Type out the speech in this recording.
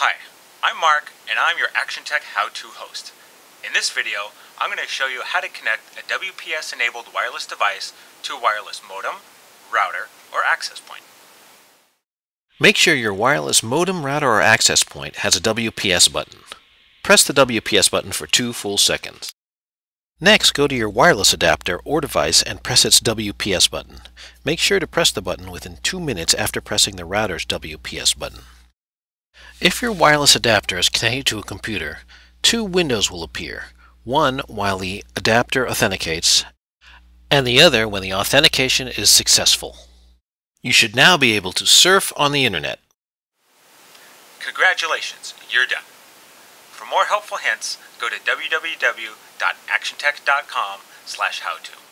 Hi, I'm Mark and I'm your Actiontec how-to host. In this video, I'm going to show you how to connect a WPS enabled wireless device to a wireless modem, router, or access point. Make sure your wireless modem, router, or access point has a WPS button. Press the WPS button for 2 full seconds. Next, go to your wireless adapter or device and press its WPS button. Make sure to press the button within 2 minutes after pressing the router's WPS button. If your wireless adapter is connected to a computer, 2 windows will appear, one while the adapter authenticates, and the other when the authentication is successful. You should now be able to surf on the internet. Congratulations, you're done. For more helpful hints, go to www.actiontec.com/how-to.